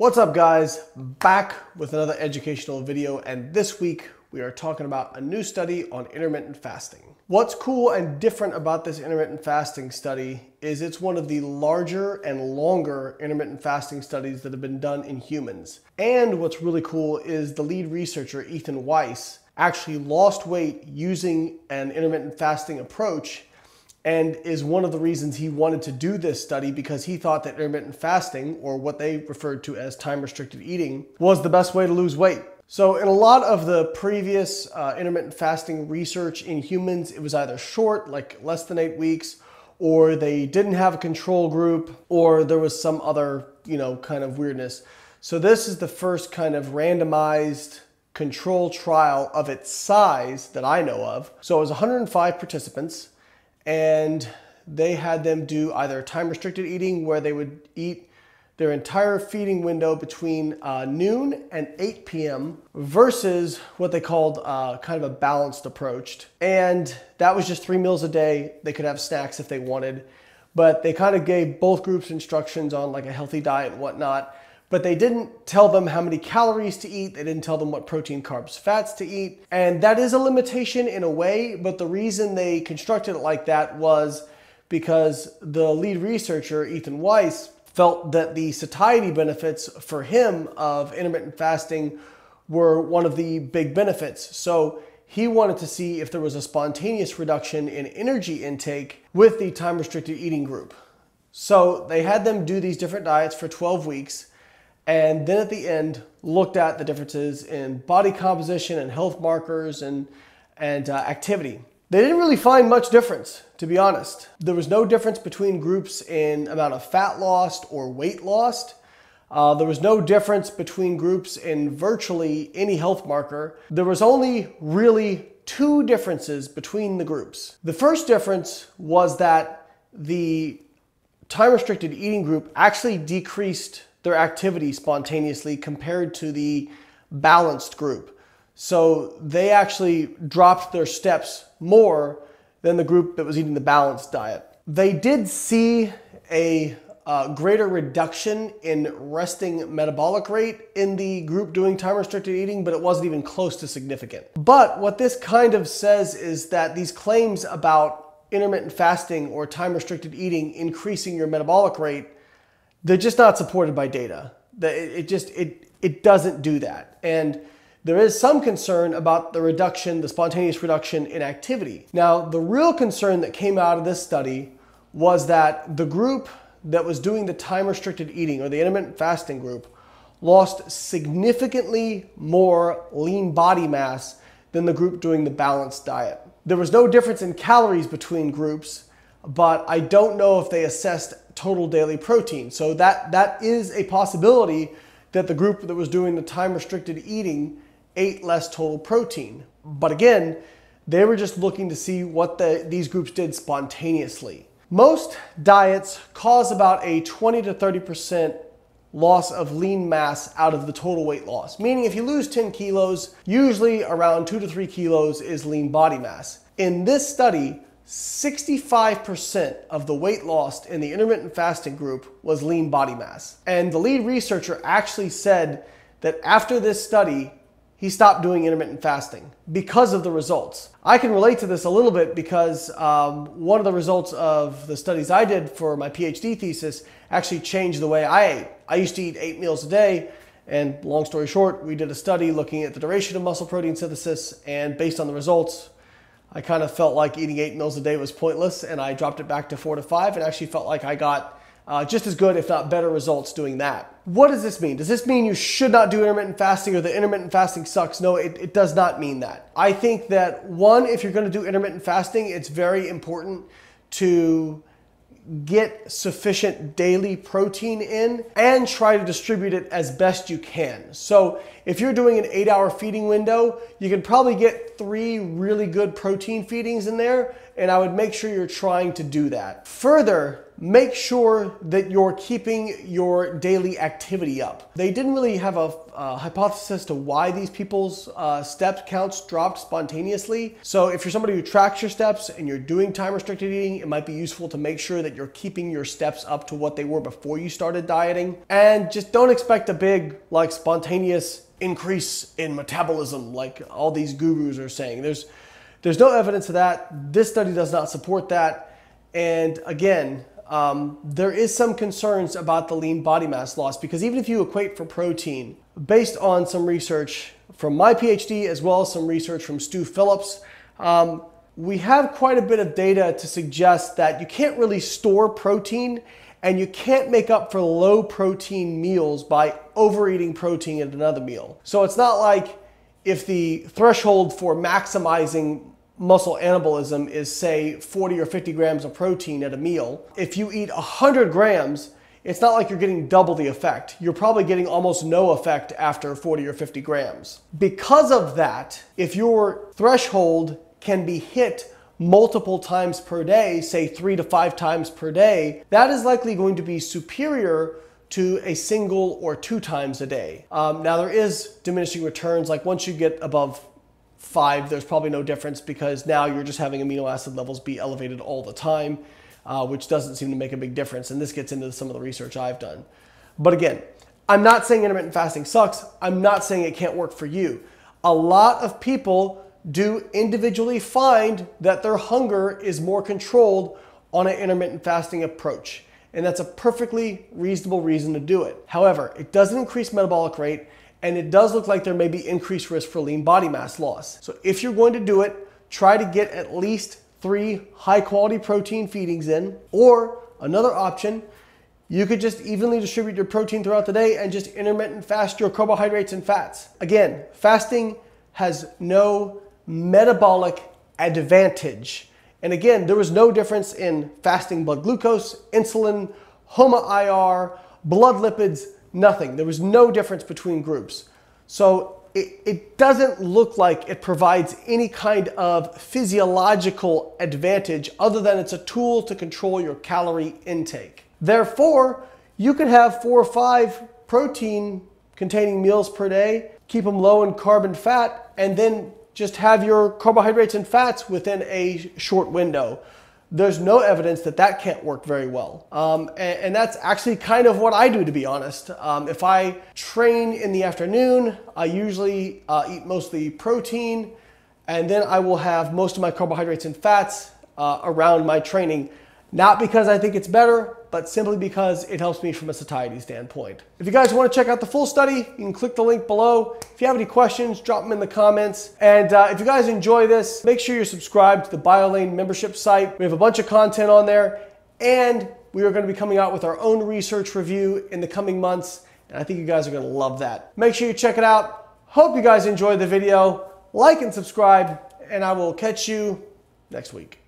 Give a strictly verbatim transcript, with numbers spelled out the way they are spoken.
What's up guys, back with another educational video, and this week we are talking about a new study on intermittent fasting. What's cool and different about this intermittent fasting study is it's one of the larger and longer intermittent fasting studies that have been done in humans. And what's really cool is the lead researcher, Ethan Weiss, actually lost weight using an intermittent fasting approach, and is one of the reasons he wanted to do this study, because he thought that intermittent fasting, or what they referred to as time-restricted eating, was the best way to lose weight. So in a lot of the previous uh, intermittent fasting research in humans, it was either short, like less than eight weeks, or they didn't have a control group, or there was some other, you know, kind of weirdness. So this is the first kind of randomized control trial of its size that I know of. So it was one hundred five participants, and they had them do either time-restricted eating, where they would eat their entire feeding window between uh, noon and eight p m versus what they called uh, kind of a balanced approach. And that was just three meals a day. They could have snacks if they wanted, but they kind of gave both groups instructions on like a healthy diet and whatnot, but they didn't tell them how many calories to eat. They didn't tell them what protein, carbs, fats to eat. And that is a limitation in a way, but the reason they constructed it like that was because the lead researcher, Ethan Weiss, felt that the satiety benefits for him of intermittent fasting were one of the big benefits. So he wanted to see if there was a spontaneous reduction in energy intake with the time-restricted eating group. So they had them do these different diets for twelve weeks, and then at the end, looked at the differences in body composition and health markers and, and uh, activity. They didn't really find much difference, to be honest. There was no difference between groups in amount of fat lost or weight lost. Uh, there was no difference between groups in virtually any health marker. There was only really two differences between the groups. The first difference was that the time-restricted eating group actually decreased their activity spontaneously compared to the balanced group. So they actually dropped their steps more than the group that was eating the balanced diet. They did see a uh, greater reduction in resting metabolic rate in the group doing time-restricted eating, but it wasn't even close to significant. But what this kind of says is that these claims about intermittent fasting or time-restricted eating increasing your metabolic rate, they're just not supported by data. It just, it, it doesn't do that. And there is some concern about the reduction, the spontaneous reduction in activity. Now, the real concern that came out of this study was that the group that was doing the time-restricted eating, or the intermittent fasting group, lost significantly more lean body mass than the group doing the balanced diet. There was no difference in calories between groups, but I don't know if they assessed total daily protein. So that, that is a possibility that the group that was doing the time-restricted eating ate less total protein. But again, they were just looking to see what the, these groups did spontaneously. Most diets cause about a twenty to thirty percent loss of lean mass out of the total weight loss. Meaning if you lose ten kilos, usually around two to three kilos is lean body mass. In this study, sixty-five percent of the weight lost in the intermittent fasting group was lean body mass. And the lead researcher actually said that after this study, he stopped doing intermittent fasting because of the results. I can relate to this a little bit because um, one of the results of the studies I did for my PhD thesis actually changed the way I ate. I used to eat eight meals a day, and long story short, we did a study looking at the duration of muscle protein synthesis, and based on the results, I kind of felt like eating eight meals a day was pointless, and I dropped it back to four to five and actually felt like I got uh, just as good, if not better, results doing that. What does this mean? Does this mean you should not do intermittent fasting, or the intermittent fasting sucks? No, it, it does not mean that. I think that, one, if you're going to do intermittent fasting, it's very important to get sufficient daily protein in and try to distribute it as best you can. So if you're doing an eight hour feeding window, you can probably get three really good protein feedings in there, and I would make sure you're trying to do that. Further, make sure that you're keeping your daily activity up. They didn't really have a, a hypothesis as to why these people's uh, step counts dropped spontaneously. So if you're somebody who tracks your steps and you're doing time restricted eating, it might be useful to make sure that you're keeping your steps up to what they were before you started dieting. And just don't expect a big, like, spontaneous increase in metabolism like all these gurus are saying. There's, there's no evidence of that. This study does not support that. And again, Um, there is some concerns about the lean body mass loss, because even if you equate for protein, based on some research from my PhD as well as some research from Stu Phillips, um, we have quite a bit of data to suggest that you can't really store protein and you can't make up for low protein meals by overeating protein at another meal. So it's not like if the threshold for maximizing muscle anabolism is, say, forty or fifty grams of protein at a meal. If you eat one hundred grams, it's not like you're getting double the effect. You're probably getting almost no effect after forty or fifty grams. Because of that, if your threshold can be hit multiple times per day, say three to five times per day, that is likely going to be superior to a single or two times a day. Um, now there is diminishing returns, like once you get above five, there's probably no difference, because now you're just having amino acid levels be elevated all the time, uh, which doesn't seem to make a big difference. And this gets into some of the research I've done. But again, I'm not saying intermittent fasting sucks. I'm not saying it can't work for you. A lot of people do individually find that their hunger is more controlled on an intermittent fasting approach. And that's a perfectly reasonable reason to do it. However, it doesn't increase metabolic rate, and it does look like there may be increased risk for lean body mass loss. So if you're going to do it, try to get at least three high quality protein feedings in, or another option, you could just evenly distribute your protein throughout the day and just intermittent fast your carbohydrates and fats. Again, fasting has no metabolic advantage. And again, there was no difference in fasting blood glucose, insulin, HOMA I R, blood lipids, nothing. There was no difference between groups. So it, it doesn't look like it provides any kind of physiological advantage other than it's a tool to control your calorie intake. Therefore, you could have four or five protein containing meals per day, keep them low in carb and fat, and then just have your carbohydrates and fats within a short window. There's no evidence that that can't work very well. Um, and, and that's actually kind of what I do, to be honest. Um, if I train in the afternoon, I usually uh, eat mostly protein, and then I will have most of my carbohydrates and fats uh, around my training. Not because I think it's better, but simply because it helps me from a satiety standpoint. If you guys want to check out the full study, you can click the link below. If you have any questions, drop them in the comments. And uh, if you guys enjoy this, make sure you're subscribed to the Biolayne membership site. We have a bunch of content on there, and we are going to be coming out with our own research review in the coming months. And I think you guys are going to love that. Make sure you check it out. Hope you guys enjoyed the video. Like and subscribe, and I will catch you next week.